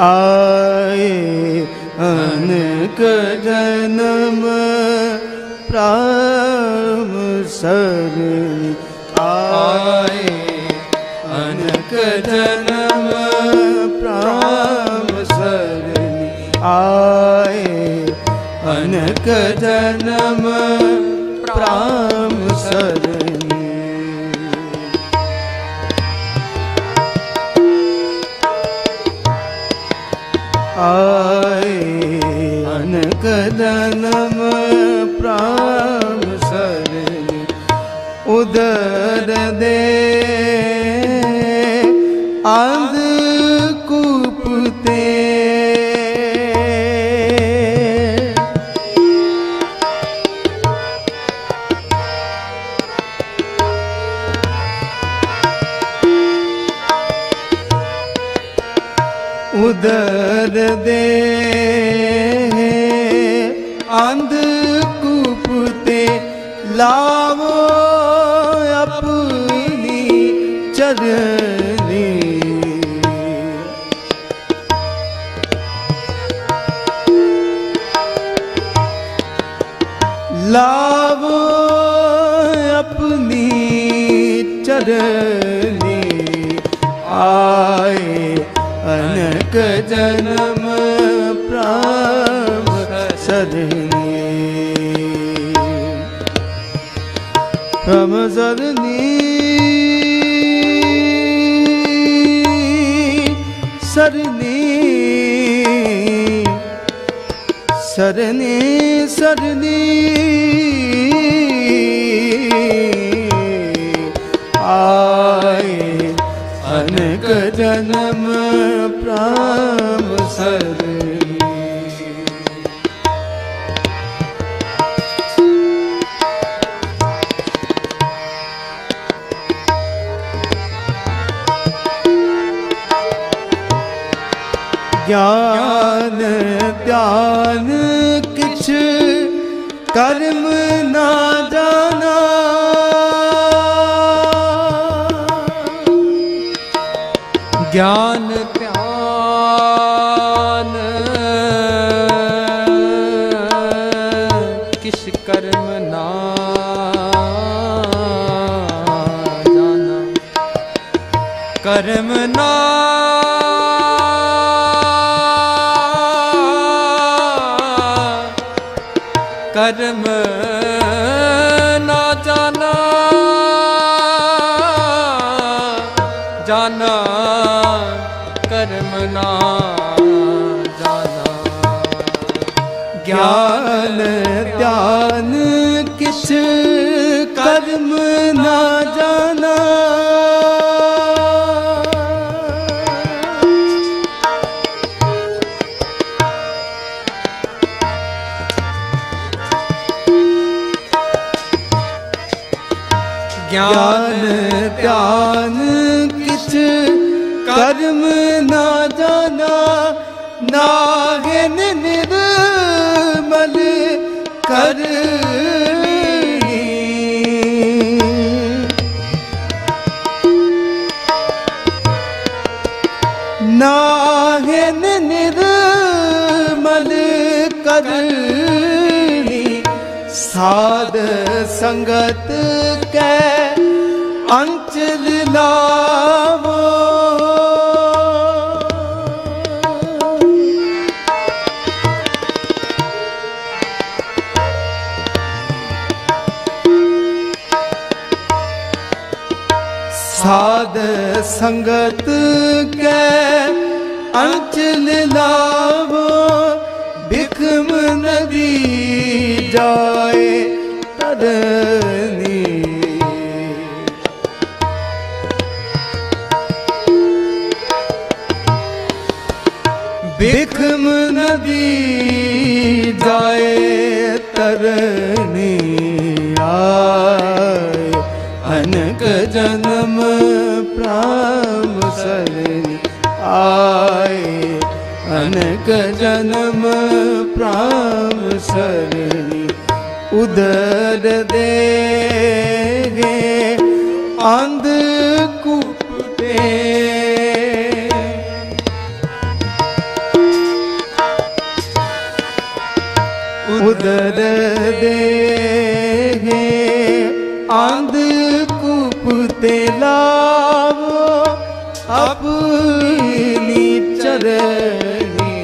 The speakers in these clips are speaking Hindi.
आए अनेक जन्म प्राण शरण आए अनेक जन्म प्राण शरण आए अनेक जन्म प्राण शरण आए अनेक जन्म प्राण शरण उदर दे अंधकूपते उदर दे अंधकूपते लावो अपनी चरनी लावो अपनी चरनी आए अनेक जन्म प्राण सरनी हम सरनी सरनी सरनी सरनी आए अनेक जन्म प्राण शरण ज्ञान ध्यान किछ कर्म ना जाना ज्ञान ध्यान किछ कर्म ना जाना कर्म ना कर्म ना जाना जाना कर्म ना जाना ज्ञान ध्यान किस कर्म ना जाना ज्ञान ध्यान किछ कर्म ना जाना नागिन निर्मल करणी नागिन निर्मल करणी साध संगत कै अंचल लावो साध संगत के अंचल लावो बिखम नदी जाए तरनी बिखम नदी जाए तरनी आए अनेक जन्म प्राण शरण आए अनेक जन्म प्राण शरण उदर दे अंधकूपते उदर देहे आंधकूप तेलावो अपनी चरनी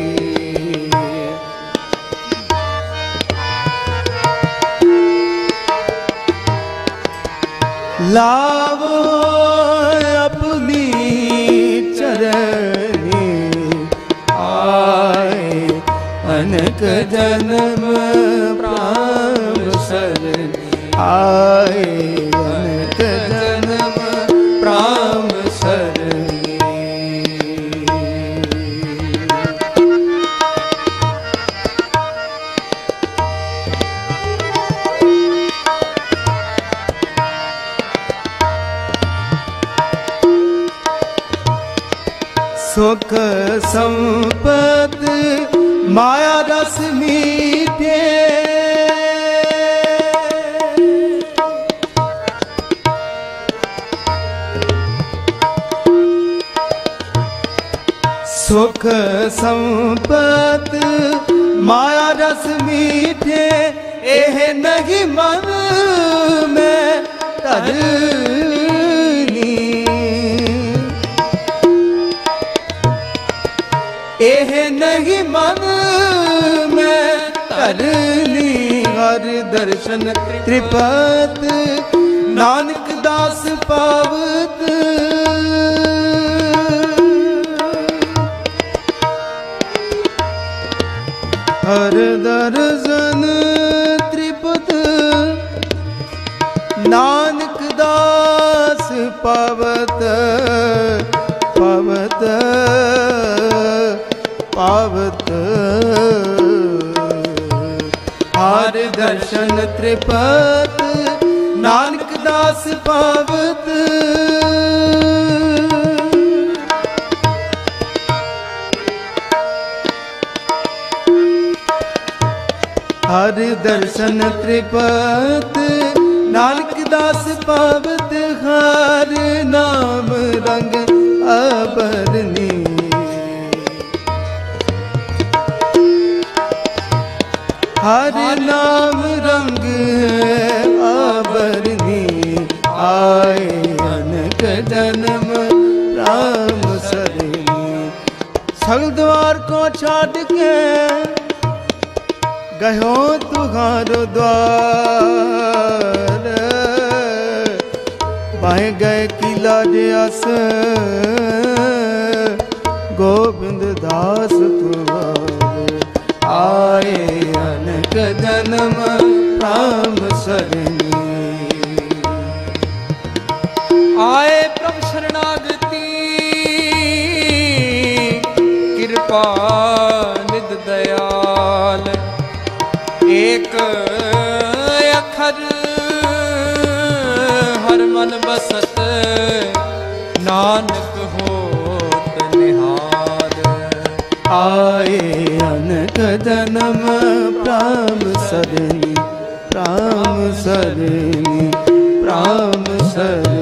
लावो अपनी चरनी आए अनक जन्म प्राण सर आए अनक जन्म प्राण सर सुख संपद माया रस मीठे सुख संपद माया रस मीठे एह नहीं मन में तरनी एह नहीं मन में तरली हर दर्शन त्रिपत नानक दास पावत हर दर्शन त्रिपत नानक दास पावत पावत पावत हर दर्शन त्रिपत नानक दास पावत हर दर्शन त्रिपत नानक दास पावत हर नाम रंग अबरनी हर नाम रंग आबरनी आए अनक जन्म राम सरनी सगल द्वार को छाड़ के गयो तुहारो द्वार बाहें गए किला जस गोविंद दास तुम्हारे आए जन्म राम शरणी आए प्रभु शरणागति कृपा निध दयाल एक अखर हर मन बसत नानक होत निहाल आए अनक जन्म राम सरनी राम सरनी राम सरनी।